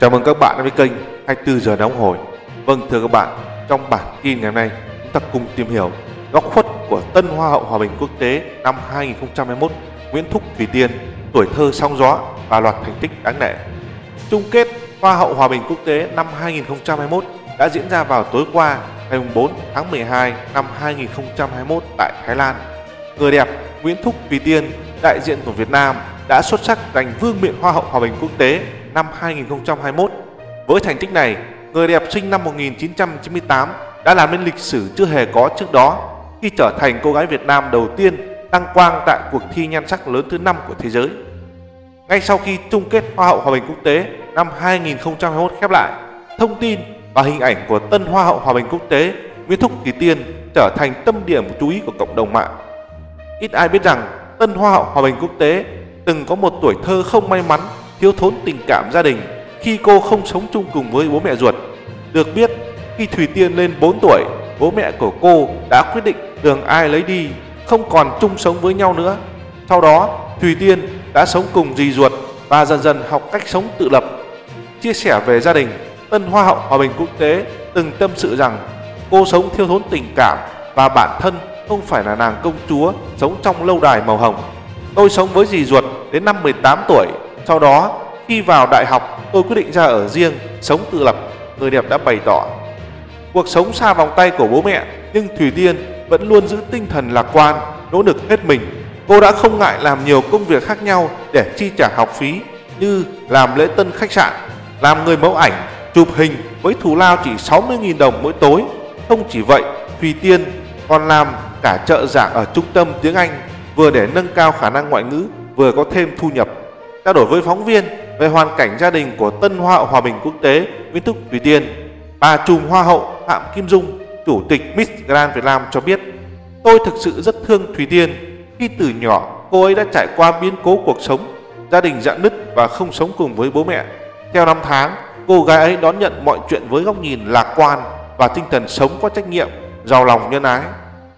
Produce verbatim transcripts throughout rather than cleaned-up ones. Chào mừng các bạn đến với kênh hai mươi tư giờ nóng hổi. Vâng thưa các bạn, trong bản tin ngày hôm nay chúng ta cùng tìm hiểu góc khuất của tân Hoa hậu Hòa Bình Quốc tế năm hai nghìn không trăm hai mươi mốt Nguyễn Thúc Thùy Tiên, tuổi thơ sóng gió và loạt thành tích đáng nể. Chung kết Hoa hậu Hòa Bình Quốc tế năm hai nghìn không trăm hai mươi mốt đã diễn ra vào tối qua ngày bốn tháng mười hai năm hai nghìn không trăm hai mươi mốt tại Thái Lan. Người đẹp Nguyễn Thúc Thùy Tiên, đại diện của Việt Nam, đã xuất sắc giành vương miện Hoa hậu Hòa Bình Quốc tế năm hai nghìn không trăm hai mươi mốt. Với thành tích này, người đẹp sinh năm một nghìn chín trăm chín mươi tám đã làm nên lịch sử chưa hề có trước đó khi trở thành cô gái Việt Nam đầu tiên đăng quang tại cuộc thi nhan sắc lớn thứ năm của thế giới. Ngay sau khi chung kết Hoa hậu Hòa Bình Quốc tế năm hai nghìn không trăm hai mươi mốt khép lại, thông tin và hình ảnh của tân Hoa hậu Hòa Bình Quốc tế Nguyễn Thúc Thùy Tiên trở thành tâm điểm chú ý của cộng đồng mạng. Ít ai biết rằng tân Hoa hậu Hòa Bình Quốc tế từng có một tuổi thơ không may mắn, thiếu thốn tình cảm gia đình khi cô không sống chung cùng với bố mẹ ruột. Được biết, khi Thùy Tiên lên bốn tuổi, bố mẹ của cô đã quyết định đường ai lấy đi, không còn chung sống với nhau nữa. Sau đó, Thùy Tiên đã sống cùng dì ruột và dần dần học cách sống tự lập. Chia sẻ về gia đình, tân Hoa hậu Hòa Bình Quốc tế từng tâm sự rằng cô sống thiếu thốn tình cảm và bản thân không phải là nàng công chúa sống trong lâu đài màu hồng. Tôi sống với dì ruột đến năm mười tám tuổi. Sau đó, khi vào đại học, tôi quyết định ra ở riêng, sống tự lập, người đẹp đã bày tỏ. Cuộc sống xa vòng tay của bố mẹ, nhưng Thùy Tiên vẫn luôn giữ tinh thần lạc quan, nỗ lực hết mình. Cô đã không ngại làm nhiều công việc khác nhau để chi trả học phí, như làm lễ tân khách sạn, làm người mẫu ảnh, chụp hình với thù lao chỉ sáu mươi nghìn đồng mỗi tối. Không chỉ vậy, Thùy Tiên còn làm cả trợ giảng ở trung tâm tiếng Anh, vừa để nâng cao khả năng ngoại ngữ, vừa có thêm thu nhập. Trao đổi với phóng viên về hoàn cảnh gia đình của tân Hoa hậu Hòa Bình Quốc tế Nguyễn Thúc Thùy Tiên, bà trùm Hoa hậu Phạm Kim Dung, chủ tịch Miss Grand Việt Nam cho biết: Tôi thực sự rất thương Thùy Tiên. Khi từ nhỏ, cô ấy đã trải qua biến cố cuộc sống, gia đình rạn nứt và không sống cùng với bố mẹ. Theo năm tháng, cô gái ấy đón nhận mọi chuyện với góc nhìn lạc quan và tinh thần sống có trách nhiệm, giàu lòng nhân ái.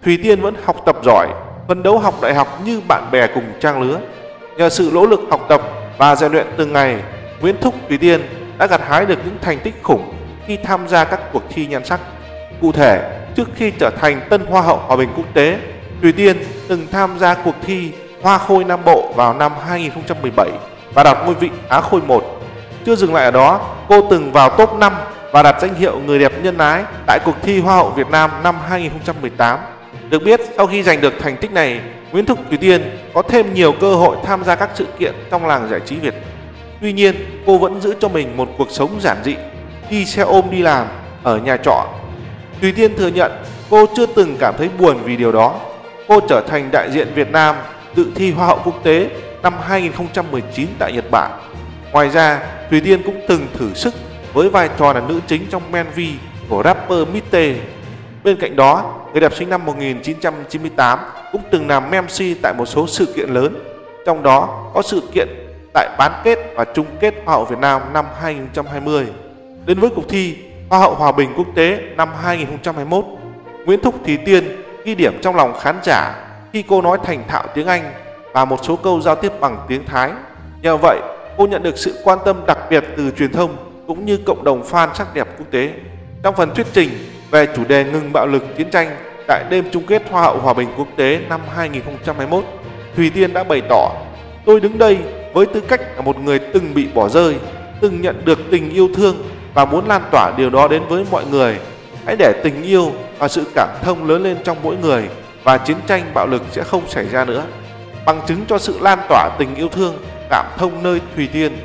Thùy Tiên vẫn học tập giỏi, phấn đấu học đại học như bạn bè cùng trang lứa. Nhờ sự nỗ lực học tập và rèn luyện từng ngày, Nguyễn Thúc Thùy Tiên đã gặt hái được những thành tích khủng khi tham gia các cuộc thi nhan sắc. Cụ thể, trước khi trở thành tân Hoa hậu Hòa Bình Quốc tế, Thùy Tiên từng tham gia cuộc thi Hoa khôi Nam Bộ vào năm hai nghìn không trăm mười bảy và đạt ngôi vị Á khôi một. Chưa dừng lại ở đó, cô từng vào top năm và đạt danh hiệu người đẹp nhân ái tại cuộc thi Hoa hậu Việt Nam năm hai nghìn không trăm mười tám. Được biết, sau khi giành được thành tích này, Nguyễn Thúc Thùy Tiên có thêm nhiều cơ hội tham gia các sự kiện trong làng giải trí Việt. Tuy nhiên, cô vẫn giữ cho mình một cuộc sống giản dị, đi xe ôm đi làm, ở nhà trọ. Thùy Tiên thừa nhận cô chưa từng cảm thấy buồn vì điều đó. Cô trở thành đại diện Việt Nam dự thi Hoa hậu quốc tế năm hai nghìn không trăm mười chín tại Nhật Bản. Ngoài ra, Thùy Tiên cũng từng thử sức với vai trò là nữ chính trong Man V của rapper Mitte. Bên cạnh đó, người đẹp sinh năm một nghìn chín trăm chín mươi tám cũng từng làm em xê tại một số sự kiện lớn, trong đó có sự kiện tại bán kết và chung kết Hoa hậu Việt Nam năm hai nghìn không trăm hai mươi. Đến với cuộc thi Hoa hậu Hòa Bình Quốc tế năm hai nghìn không trăm hai mươi mốt, Nguyễn Thúc Thùy Tiên ghi điểm trong lòng khán giả khi cô nói thành thạo tiếng Anh và một số câu giao tiếp bằng tiếng Thái. Nhờ vậy, cô nhận được sự quan tâm đặc biệt từ truyền thông cũng như cộng đồng fan sắc đẹp quốc tế. Trong phần thuyết trình về chủ đề ngừng bạo lực chiến tranh tại đêm chung kết Hoa hậu Hòa Bình Quốc tế năm hai nghìn không trăm hai mươi mốt, Thùy Tiên đã bày tỏ: Tôi đứng đây với tư cách là một người từng bị bỏ rơi, từng nhận được tình yêu thương và muốn lan tỏa điều đó đến với mọi người. Hãy để tình yêu và sự cảm thông lớn lên trong mỗi người và chiến tranh bạo lực sẽ không xảy ra nữa. Bằng chứng cho sự lan tỏa tình yêu thương, cảm thông nơi Thùy Tiên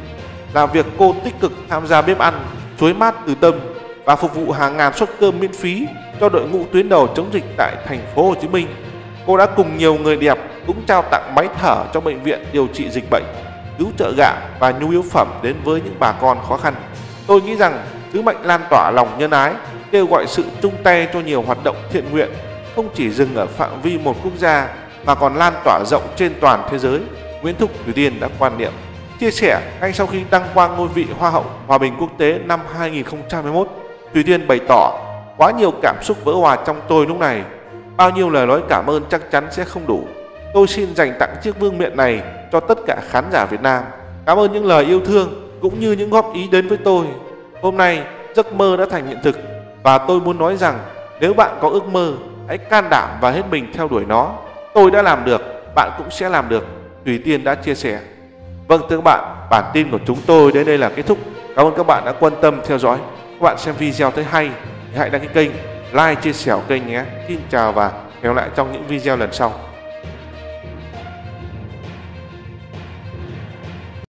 là việc cô tích cực tham gia bếp ăn, chuối mát từ tâm và phục vụ hàng ngàn suất cơm miễn phí cho đội ngũ tuyến đầu chống dịch tại thành phố Hồ Chí Minh. Cô đã cùng nhiều người đẹp cũng trao tặng máy thở cho bệnh viện điều trị dịch bệnh, cứu trợ gạo và nhu yếu phẩm đến với những bà con khó khăn. Tôi nghĩ rằng sứ mệnh lan tỏa lòng nhân ái, kêu gọi sự chung tay cho nhiều hoạt động thiện nguyện không chỉ dừng ở phạm vi một quốc gia mà còn lan tỏa rộng trên toàn thế giới, Nguyễn Thúc Thùy Tiên đã quan niệm. Chia sẻ ngay sau khi đăng quang ngôi vị Hoa hậu Hòa Bình Quốc tế năm hai nghìn không trăm hai mươi mốt, Thùy Tiên bày tỏ: Quá nhiều cảm xúc vỡ hòa trong tôi lúc này. Bao nhiêu lời nói cảm ơn chắc chắn sẽ không đủ. Tôi xin dành tặng chiếc vương miện này cho tất cả khán giả Việt Nam. Cảm ơn những lời yêu thương cũng như những góp ý đến với tôi. Hôm nay, giấc mơ đã thành hiện thực và tôi muốn nói rằng nếu bạn có ước mơ, hãy can đảm và hết mình theo đuổi nó. Tôi đã làm được, bạn cũng sẽ làm được, Thùy Tiên đã chia sẻ. Vâng thưa các bạn, bản tin của chúng tôi đến đây là kết thúc. Cảm ơn các bạn đã quan tâm theo dõi. Các bạn xem video thấy hay thì hãy đăng ký kênh, like, chia sẻ kênh nhé. Xin chào và hẹn gặp lại trong những video lần sau.